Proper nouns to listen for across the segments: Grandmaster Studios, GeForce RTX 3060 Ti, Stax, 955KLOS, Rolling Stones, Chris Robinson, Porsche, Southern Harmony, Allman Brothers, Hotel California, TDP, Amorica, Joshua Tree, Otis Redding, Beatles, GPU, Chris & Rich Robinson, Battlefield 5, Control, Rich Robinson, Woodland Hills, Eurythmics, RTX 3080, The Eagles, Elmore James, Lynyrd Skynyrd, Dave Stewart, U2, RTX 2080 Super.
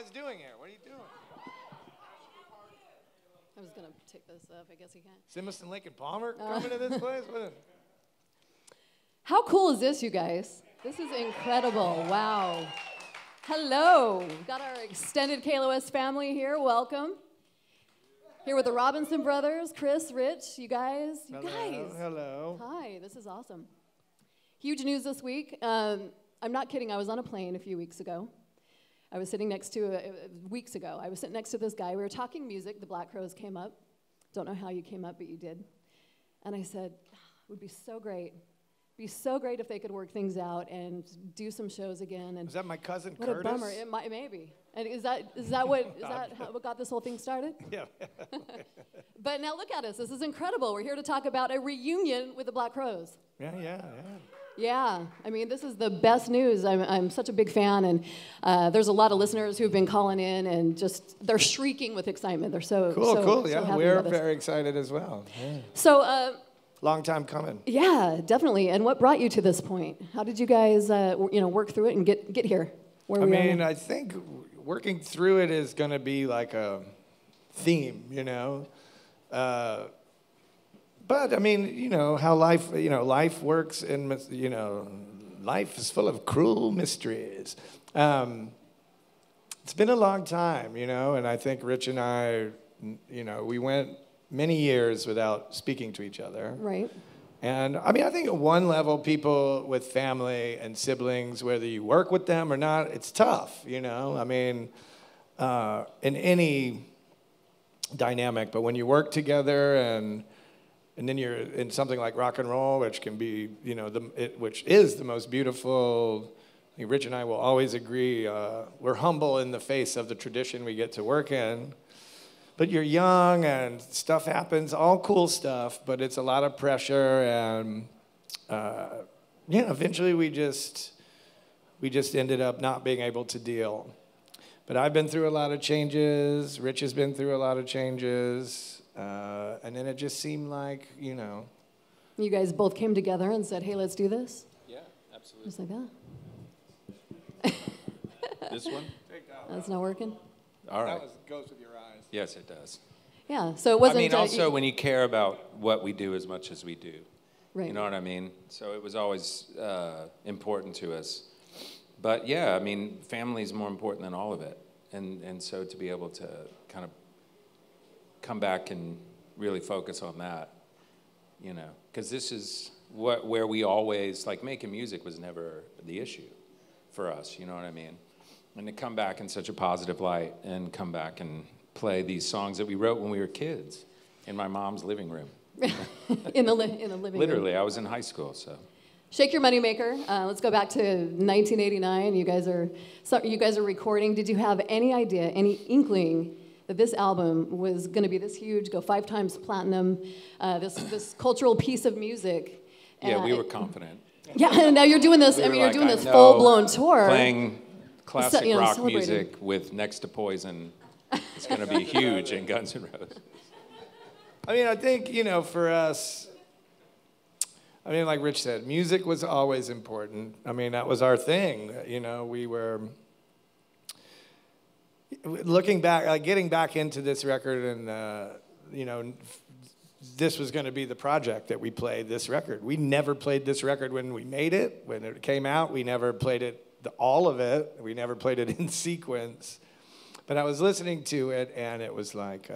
guys doing here? What are you doing? I was going to pick this up. I guess you can't. Simerson, Lake, and Palmer coming to this place? What is it? How cool is this, you guys? This is incredible. Wow. Hello. We've got our extended KLOS family here. Welcome. Here with the Robinson brothers, Chris, Rich, you guys. You guys. Hello. Hi. This is awesome. Huge news this week. I'm not kidding. I was on a plane a few weeks ago. I was sitting next to, weeks ago, I was sitting next to this guy. We were talking music. The Black Crowes came up. Don't know how you came up, but you did. And I said, it would be so great. Be so great if they could work things out and do some shows again. And is that my cousin Curtis? What a bummer! It might, maybe. And is that what got this whole thing started? Yeah. But now look at us. This is incredible. We're here to talk about a reunion with the Black Crowes. Yeah. I mean, this is the best news. I'm such a big fan, and there's a lot of listeners who've been calling in, and just they're shrieking with excitement. They're so cool. So we're very excited as well. Yeah. So. Long time coming. Yeah, definitely. And what brought you to this point? How did you guys, work through it and get here? I think working through it is going to be like a theme, but I mean, how life works, and life is full of cruel mysteries. It's been a long time, and I think Rich and I, we went many years without speaking to each other. Right. And I mean, I think at one level, people with family and siblings, whether you work with them or not, it's tough, I mean, in any dynamic, but when you work together and then you're in something like rock and roll, which can be, which is the most beautiful. I think Rich and I will always agree, we're humble in the face of the tradition we get to work in. But you're young and stuff happens, all cool stuff, but it's a lot of pressure, and eventually we just ended up not being able to deal. But I've been through a lot of changes, Rich has been through a lot of changes, and then it just seemed like, You guys both came together and said, hey, let's do this? Yeah, absolutely. Just like that. This one? That's not working? All right. That goes with your eyes. Yes, it does. Yeah, so it wasn't... I mean, also, when you care about what we do as much as we do. Right. You know what I mean? So it was always important to us. But yeah, I mean, family is more important than all of it. And so to be able to kind of come back and really focus on that, because this is where we always... Like, making music was never the issue for us, you know what I mean? And to come back in such a positive light and come back and play these songs that we wrote when we were kids in my mom's living room. in the living room. Literally, I was in high school, so. Shake Your Money Maker. Let's go back to 1989. You guys are recording. Did you have any idea, any inkling that this album was going to be this huge, go 5 times platinum, this cultural piece of music? Yeah, we were confident. Yeah, and now you're doing this. You're doing this full-blown tour. Playing classic rock music with Next to Poison. It's going to be huge in Guns N' Roses. I mean, I think, for us, I mean, like Rich said, music was always important. I mean, that was our thing. We were looking back, like getting back into this record, and, this was going to be the project that we played this record. We never played this record when we made it. When it came out, we never played it. All of it. We never played it in sequence. But I was listening to it, and it was like,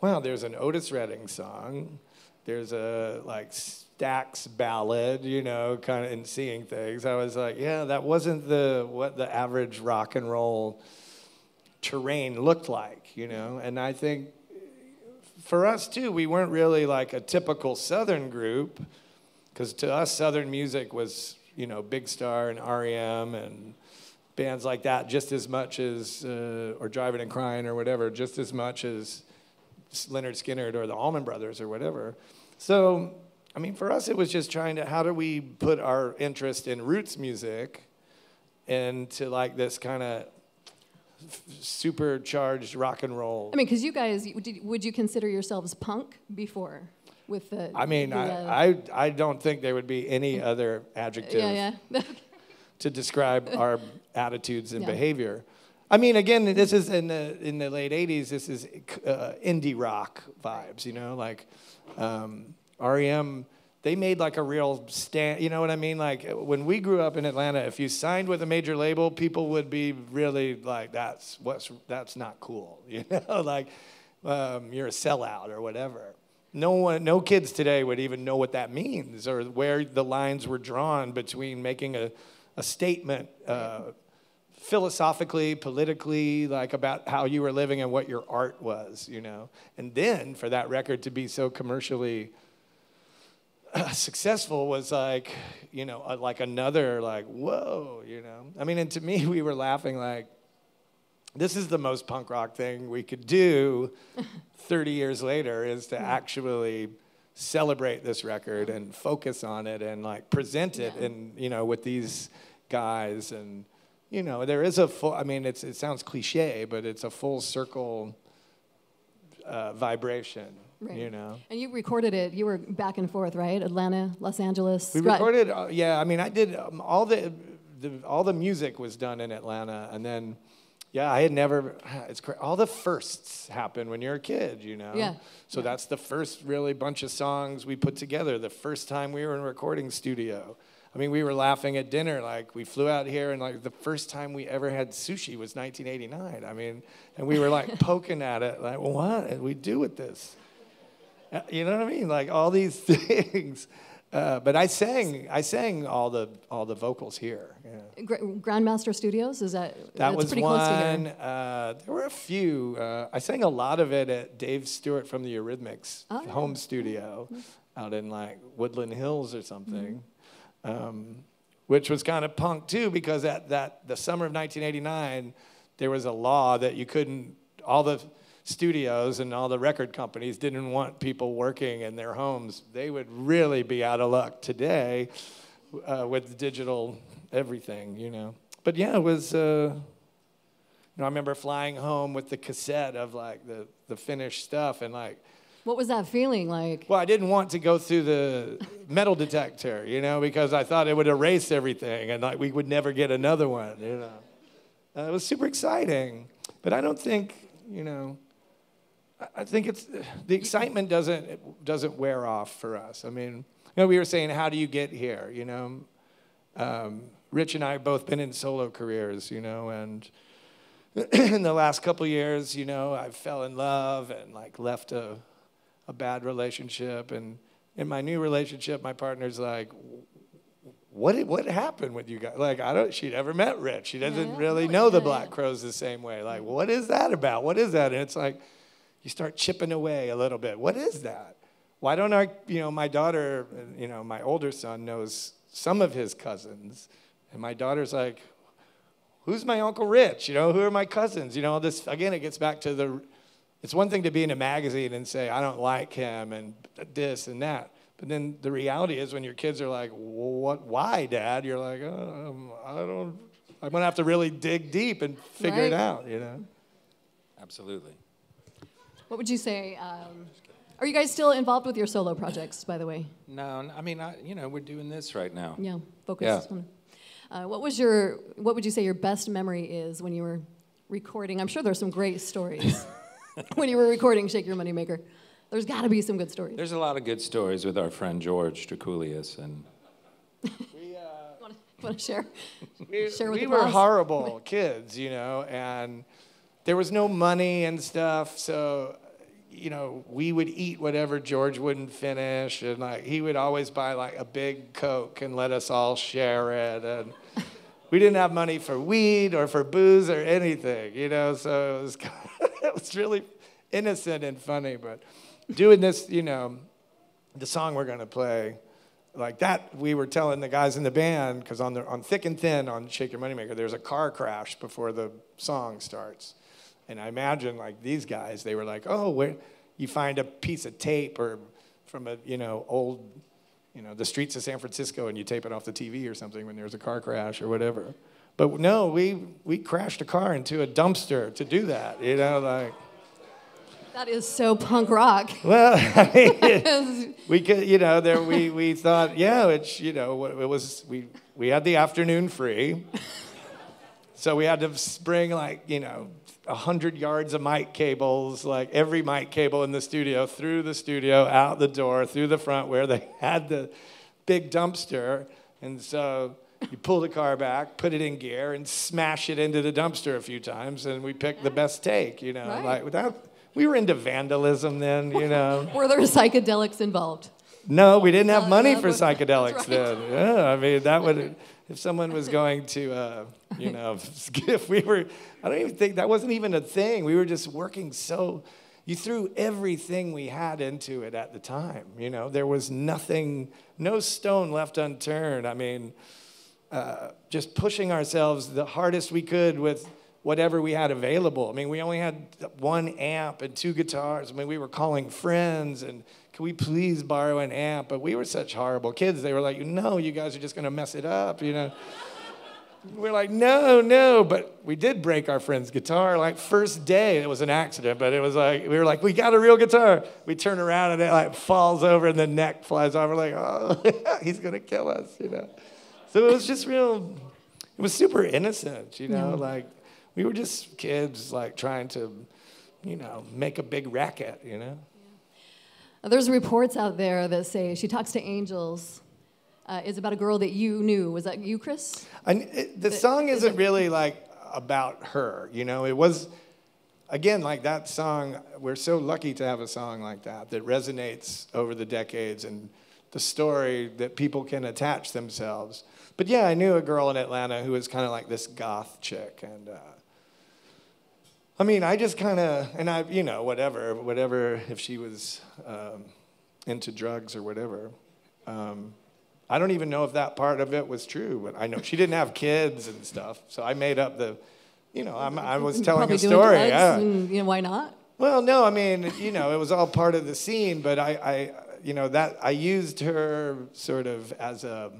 well, there's an Otis Redding song. There's a, Stax ballad, kind of in Seeing Things. I was like, yeah, that wasn't what the average rock and roll terrain looked like, And I think for us, too, we weren't really like a typical Southern group, because to us, Southern music was... Big Star and R.E.M. and bands like that, just as much as, or Driving and Crying or whatever, just as much as Lynyrd Skynyrd or the Allman Brothers or whatever. So, I mean, for us, it was just trying to, how do we put our interest in roots music into this kind of supercharged rock and roll? I mean, because you guys, would you consider yourselves punk before? I don't think there would be any other adjective to describe our attitudes and behavior. I mean, again, this is in the late 80s, this is indie rock vibes, you know, like REM, they made like a real stand, you know what I mean? Like when we grew up in Atlanta, if you signed with a major label, people would be really like, that's not cool, you know, like you're a sellout or whatever. No kids today would even know what that means or where the lines were drawn between making a statement philosophically, politically, like about how you were living and what your art was, you know. And then for that record to be so commercially successful was like, you know, like another like, whoa, you know. I mean, and to me, we were laughing like, this is the most punk rock thing we could do 30 years later is to actually celebrate this record and focus on it and like present it and, you know, with these guys and, you know, there is a full, I mean, it sounds cliche, but it's a full circle vibration, right. You know. And you recorded it, you were back and forth, right? Atlanta, Los Angeles. We recorded, yeah, I mean, I did, all the music was done in Atlanta. And then, yeah, I had never, it's crazy. All the firsts happen when you're a kid, you know. Yeah. So that's the first really bunch of songs we put together, the first time we were in a recording studio. I mean, we were laughing at dinner, like we flew out here and like the first time we ever had sushi was 1989. I mean, and we were like poking at it, like, well, what did we do with this? You know what I mean? Like all these things. But I sang all the vocals here. Yeah. Grandmaster Studios, is that's was pretty one, close to here. There were a few. I sang a lot of it at Dave Stewart from the Eurythmics home studio out in like Woodland Hills or something. Mm-hmm. Which was kind of punk too, because the summer of 1989, there was a law that you couldn't, all the studios and all the record companies didn't want people working in their homes. They would really be out of luck today with digital everything, you know. But yeah, it was, you know, I remember flying home with the cassette of like the finished stuff and like, what was that feeling like? Well, I didn't want to go through the metal detector, you know, because I thought it would erase everything and like we would never get another one, you know. It was super exciting, but I don't think, you know, I think it's the excitement doesn't wear off for us. I mean, you know, we were saying, how do you get here, you know? Rich and I have both been in solo careers, you know, and in the last couple years, you know, I fell in love and like left a bad relationship, and in my new relationship, my partner's like, what happened with you guys? Like, she never met Rich. She doesn't really know the Black Crowes the same way. Like, what is that about? What is that? And it's like, you start chipping away a little bit. What is that? Why don't you know, my daughter, you know, my older son knows some of his cousins, and my daughter's like, who's my Uncle Rich? You know, who are my cousins? You know, this, again, it gets back to it's one thing to be in a magazine and say, I don't like him and this and that. But then the reality is when your kids are like, what, why, Dad? You're like, I'm going to have to really dig deep and figure it out, you know? Absolutely. What would you say? Are you guys still involved with your solo projects, by the way? No, I mean, you know, we're doing this right now. Yeah, focused. Yeah. What would you say your best memory is when you were recording? I'm sure there's some great stories. When you were recording Shake Your Money Maker, there's got to be some good stories. There's a lot of good stories with our friend George Drakoulis, and we want to share. Share with the class. We were horrible kids, you know, and there was no money and stuff, so you know we would eat whatever George wouldn't finish, and like he would always buy like a big Coke and let us all share it, and we didn't have money for weed or for booze or anything, you know, so it was kind of. It was really innocent and funny, but doing this, you know, the song we're gonna play, like that, we were telling the guys in the band, because on Thick and Thin on Shake Your Money Maker, there's a car crash before the song starts. And I imagine like these guys, they were like, oh, where you find a piece of tape or from a, you know, old, you know, the streets of San Francisco and you tape it off the TV or something when there's a car crash or whatever. But no, we crashed a car into a dumpster to do that, you know, like. That is so punk rock. Well, I mean, we could, you know, there we thought, yeah, it's, you know, it was we had the afternoon free. So we had to bring, like, 100 yards of mic cables, like every mic cable in the studio, through the studio, out the door, through the front where they had the big dumpster. And so you pull the car back, put it in gear, and smash it into the dumpster a few times, and we picked the best take, Right. Like, without, we were into vandalism then, Were there psychedelics involved? No, we didn't have money for psychedelics then. Yeah, I mean, that would... If someone was going to, if we were, I don't even think, that wasn't even a thing. We were just working so, you threw everything we had into it at the time, There was nothing, no stone left unturned. I mean, just pushing ourselves the hardest we could with whatever we had available. I mean, we only had one amp and two guitars. I mean, we were calling friends and, can we please borrow an amp? But we were such horrible kids. They were like, no, you guys are just going to mess it up, We're like, no. But we did break our friend's guitar. Like, first day, it was an accident. But it was like, we were like, we got a real guitar. We turn around, and it, like, falls over, and the neck flies off. We're like, oh, he's going to kill us, So it was just real, it was super innocent, Like, we were just kids, like, trying to, make a big racket, There's reports out there that say She Talks to Angels is about a girl that you knew. Was that you, Chris? The song isn't really like about her, It was, again, like that song, we're so lucky to have a song like that that resonates over the decades and the story that people can attach themselves. But yeah, I knew a girl in Atlanta who was kind of like this goth chick and... I mean, I just kind of, and I, whatever, if she was into drugs or whatever. I don't even know if that part of it was true, but I know she didn't have kids and stuff. So I made up the, I was telling a story. Probably doing drugs and, why not? Well, no, I mean, it was all part of the scene, but I that I used her sort of as a,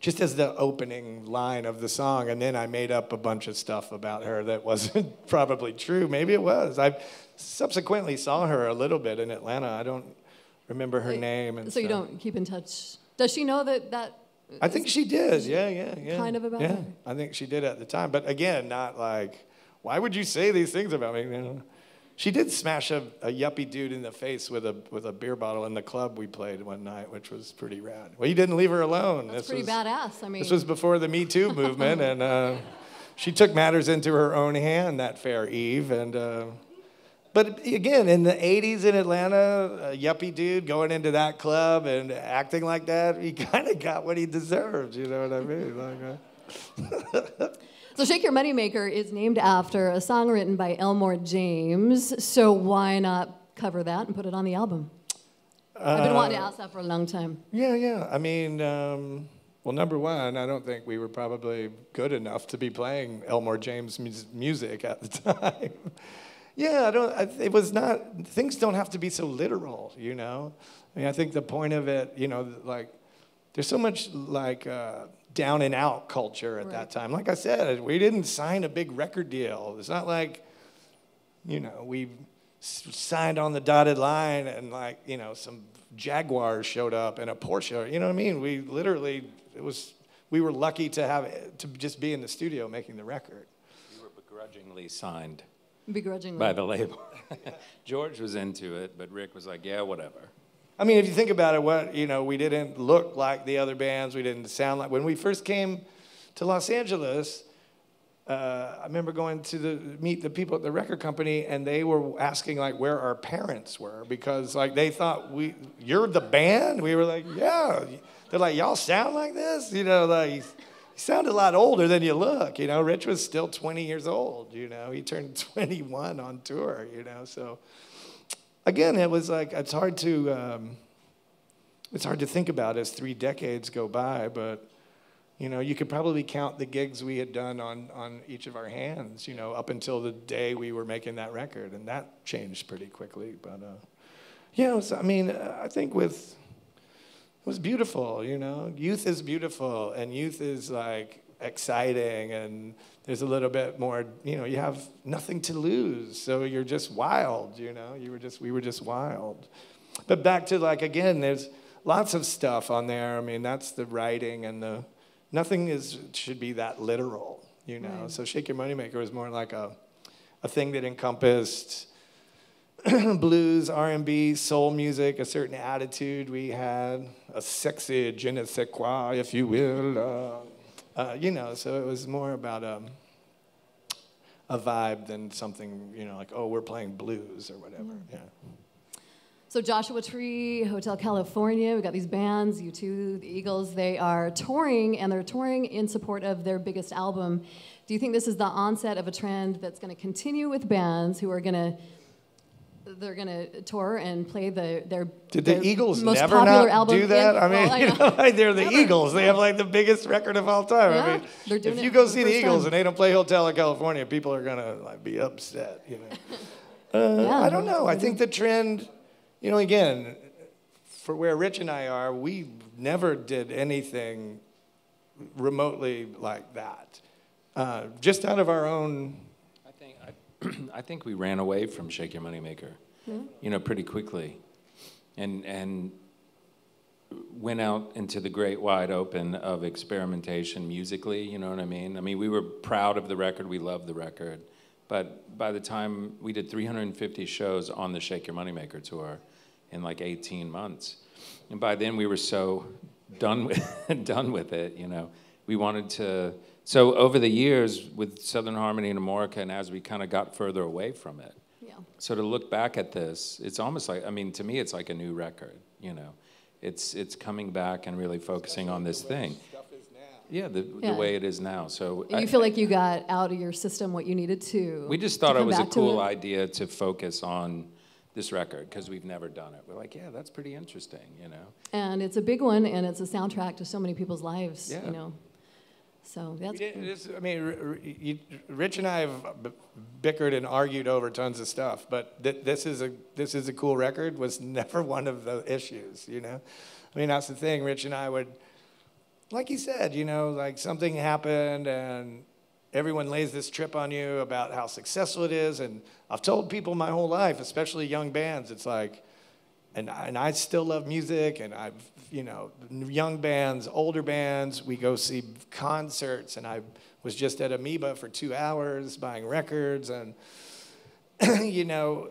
just as the opening line of the song, and then I made up a bunch of stuff about her that wasn't probably true. Maybe it was. I subsequently saw her a little bit in Atlanta. I don't remember her name. And so you don't keep in touch. Does she know that? I think she did. Yeah. Kind of about her. I think she did at the time. But again, not like, why would you say these things about me? She did smash a yuppie dude in the face with a beer bottle in the club we played one night, which was pretty rad. Well, you didn't leave her alone. That's pretty badass. I mean, this was before the Me Too movement, and she took matters into her own hand that fair eve. And but again, in the '80s in Atlanta, a yuppie dude going into that club and acting like that, he kind of got what he deserved. You know what I mean? Like, So Shake Your Money Maker is named after a song written by Elmore James, so why not cover that and put it on the album? I've been wanting to ask that for a long time. Yeah. I mean, well, number one, I don't think we were probably good enough to be playing Elmore James music at the time. It was not, things don't have to be so literal, I mean, I think the point of it, like, there's so much, like, down and out culture at that time. Like I said, we didn't sign a big record deal. It's not like, we signed on the dotted line and like, some Jaguars showed up and a Porsche, what I mean? We literally, we were lucky to just be in the studio making the record. We were begrudgingly signed. Begrudgingly. By the label. George was into it, but Rick was like, yeah, whatever. I mean, if you think about it, we didn't look like the other bands. We didn't sound like. When we first came to Los Angeles, I remember going to meet the people at the record company, and they were asking like where our parents were because like they thought you're the band. We were like, yeah. They're like, y'all sound like this, like you sound a lot older than you look. Rich was still 20 years old. He turned 21 on tour. So. Again, it was like, it's hard to think about as 3 decades go by, but, you could probably count the gigs we had done on each of our hands, up until the day we were making that record, and that changed pretty quickly, but, I think it was beautiful, Youth is beautiful, and youth is, like, exciting, and there's a little bit more, you have nothing to lose, so you're just wild, we were just wild. But back to like, again, there's lots of stuff on there. I mean, that's the writing and nothing should be that literal, you know. Right. So Shake Your Money Maker was more like a thing that encompassed blues, R&B, soul music, a certain attitude we had, a sexy je ne sais quoi, if you will. You know, so it was more about a vibe than something, you know, like, oh, we're playing blues or whatever. Mm-hmm. Yeah. So Joshua Tree, Hotel California, we've got these bands, U2, the Eagles, they are touring, and they're touring in support of their biggest album. Do you think this is the onset of a trend that's going to continue with bands who are going to, they're going to tour and play their Did the Eagles most never popular not album do that? I mean, well, you know, like they're the Eagles. They have like the biggest record of all time. Yeah, I mean, they're doing if you go see the Eagles and they don't play Hotel in California, people are going to like be upset, you know. Yeah, I don't know. I think the trend... You know, again, for where Rich and I are, we never did anything remotely like that. Just out of our own... I think we ran away from Shake Your Money Maker, you know, pretty quickly. And went out into the great wide open of experimentation musically, you know what I mean? I mean, we were proud of the record, we loved the record. But by the time we did 350 shows on the Shake Your Money Maker tour in like 18 months, and by then we were so done with it, you know. We wanted to, so over the years with Southern Harmony and Amorica, and as we kind of got further away from it, yeah. So to look back at this, it's almost like, I mean, to me, it's like a new record, you know. It's coming back and really focusing on this thing. Yeah, the way it is now. So you feel like you got out of your system what you needed to. We just thought it was a cool idea to focus on this record because we've never done it. We're like, yeah, that's pretty interesting, you know. And it's a big one, and it's a soundtrack to so many people's lives, yeah. You know. So that's. I mean, Rich and I have bickered and argued over tons of stuff, but this is a cool record was never one of the issues, you know. I mean, that's the thing. Rich and I would. Like you said, you know, like something happened and everyone lays this trip on you about how successful it is. And I've told people my whole life, especially young bands, it's like, and I still love music and I've, you know, young bands, older bands, we go see concerts and I was just at Amoeba for 2 hours buying records and, you know,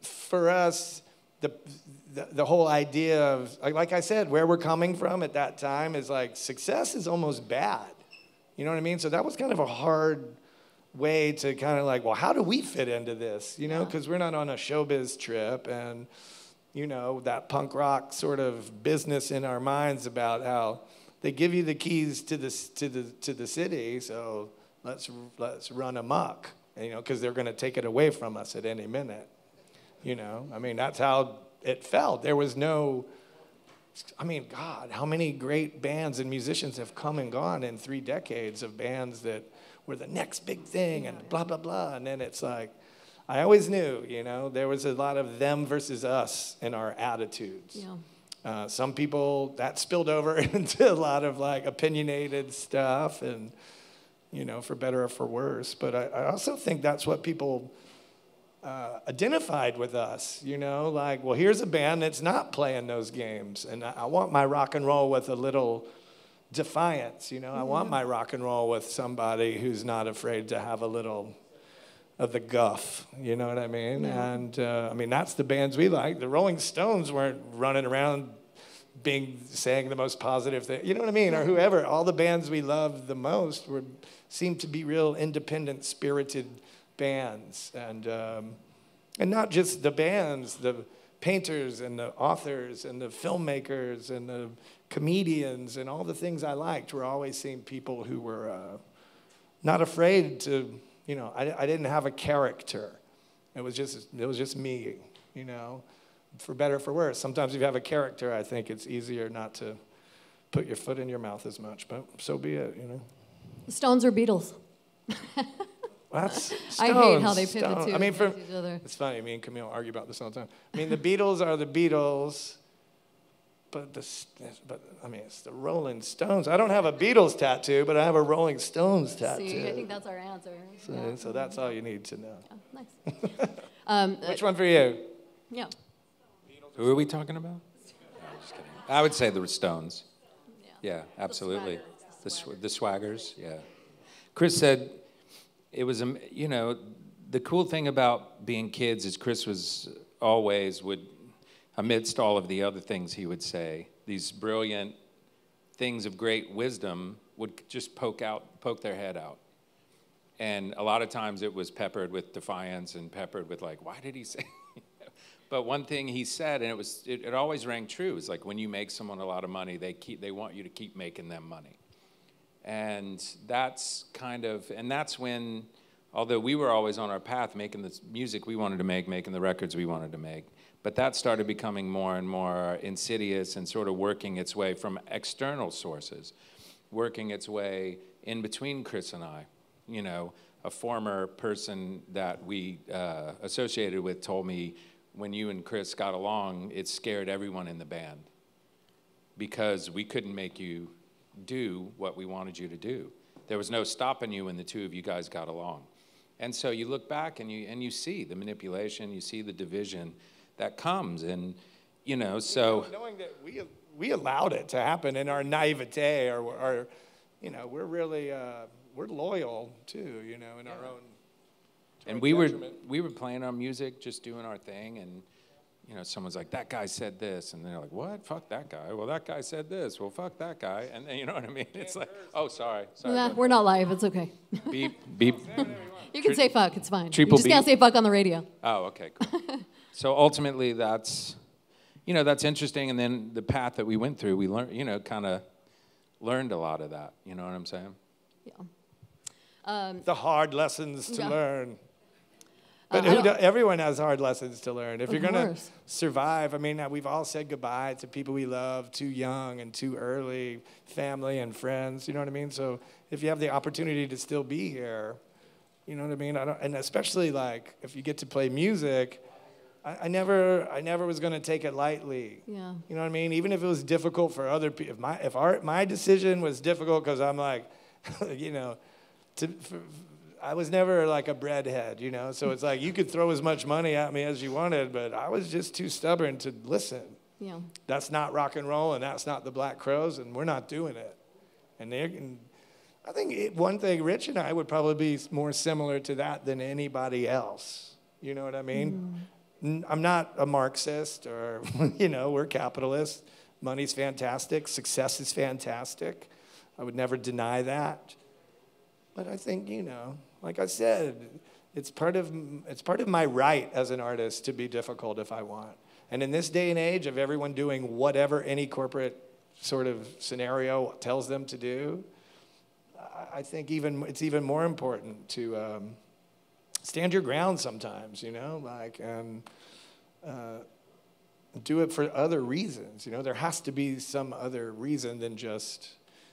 for us, the whole idea of, like I said, where we're coming from at that time is like, success is almost bad. You know what I mean? So that was kind of a hard way to kind of like, well, how do we fit into this? You know, because we're not on a showbiz trip and, you know, that punk rock sort of business in our minds about how they give you the keys to the city, so let's run amok, you know, because they're going to take it away from us at any minute. You know, I mean, that's how it felt. There was no, I mean, God, how many great bands and musicians have come and gone in 3 decades of bands that were the next big thing and blah, blah, blah. And then it's like, I always knew, you know, there was a lot of them versus us in our attitudes. Yeah. Some people, that spilled over into a lot of like opinionated stuff and, you know, for better or for worse. But I also think that's what people... identified with us, you know, like, well, here's a band that's not playing those games, and I want my rock and roll with a little defiance, you know. I want my rock and roll with somebody who's not afraid to have a little of the guff, you know what I mean? Yeah. And, I mean, that's the bands we like. The Rolling Stones weren't running around saying the most positive thing, you know what I mean, or whoever. All the bands we loved the most seemed to be real independent, spirited bands, and not just the bands, the painters and the authors and the filmmakers and the comedians and all the things I liked were always seeing people who were not afraid to, you know, I didn't have a character. It was just me, you know, for better or for worse. Sometimes if you have a character, I think it's easier not to put your foot in your mouth as much, but so be it, you know. Stones or Beatles? That's Stones. I hate how they pivot to each other. It's funny, me and Camille argue about this all the time. I mean, the Beatles are the Beatles, but I mean, it's the Rolling Stones. I don't have a Beatles tattoo, but I have a Rolling Stones tattoo. See, I think that's our answer. So, yeah. So that's all you need to know. Yeah, nice. Which one for you? Yeah. Who are we talking about? No, I'm just kidding. I would say the Stones. Yeah, absolutely. The Swaggers, yeah. Chris said it was, you know, the cool thing about being kids is Chris was always would, amidst all of the other things he would say, these brilliant things of great wisdom would just poke their head out. And a lot of times it was peppered with defiance and peppered with like, why did he say? But one thing he said, and it always rang true, is like when you make someone a lot of money, they want you to keep making them money. And that's kind of, and that's when, although we were always on our path making the music we wanted to make, making the records we wanted to make, but that started becoming more and more insidious and sort of working its way from external sources, working its way in between Chris and I. You know, a former person that we associated with told me, when you and Chris got along, it scared everyone in the band because we couldn't make you do what we wanted you to do. There was no stopping you when the two of you guys got along. And so you look back and you see the manipulation, you see the division that comes, and you know, so. You know, knowing that we allowed it to happen in our naivete, or you know, we're really, we're loyal too, you know, in our own. And we were playing our music, just doing our thing, and you know, someone's like, that guy said this, and they're like, what? Fuck that guy. Well, that guy said this. Well, fuck that guy. And then, you know what I mean? It's like, oh, sorry. Nah, we're not live. It's okay. Beep, beep. You can say fuck. It's fine. You just can't say fuck on the radio. Oh, okay, cool. So ultimately, that's, you know, that's interesting. And then the path that we went through, we learned, you know, kind of learned a lot of that. You know what I'm saying? Yeah. The hard lessons to learn. But everyone has hard lessons to learn. If you're going to survive, I mean, we've all said goodbye to people we love too young and too early, family and friends, you know what I mean? So if you have the opportunity to still be here, you know what I mean? And especially, like, if you get to play music, I never was going to take it lightly. Yeah. You know what I mean? Even if it was difficult for other people, if my decision was difficult because I'm like, you know, I was never like a breadhead, you know? So it's like you could throw as much money at me as you wanted, but I was just too stubborn to listen. Yeah. That's not rock and roll, and that's not the Black Crowes, and we're not doing it. And I think one thing, Rich and I would probably be more similar to that than anybody else. You know what I mean? Mm. I'm not a Marxist or, you know, we're capitalists. Money's fantastic. Success is fantastic. I would never deny that. But I think, you know, like I said, it's part of my right as an artist to be difficult if I want. And in this day and age of everyone doing whatever any corporate sort of scenario tells them to do, I think it's even more important to stand your ground sometimes, you know, like do it for other reasons. You know, there has to be some other reason than just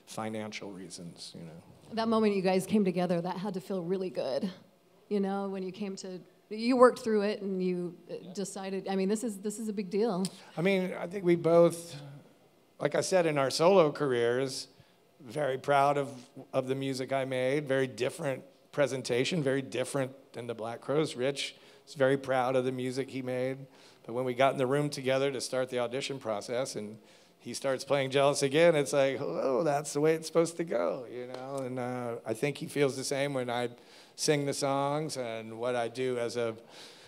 financial reasons, you know. That moment you guys came together, that had to feel really good. You know, when you came to, you worked through it and you decided, I mean, this is a big deal. I mean, I think we both, like I said, in our solo careers, very proud of the music I made, very different presentation, very different than the Black Crowes. Rich was very proud of the music he made. But when we got in the room together to start the audition process and he starts playing Jealous again, it's like, oh, that's the way it's supposed to go, you know? And I think he feels the same when I sing the songs and what I do as a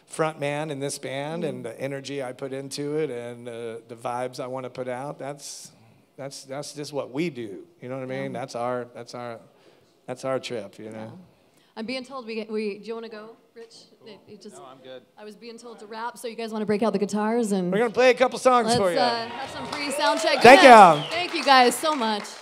front man in this band and the energy I put into it and the vibes I want to put out. That's just what we do, you know what I mean? Yeah. That's our trip, you know? Yeah. I'm being told we do you want to go, Rich? Cool. No, I'm good. I was being told to wrap, so you guys want to break out the guitars and we're gonna play a couple songs for you. Let's have some free sound check. Thank you guys so much.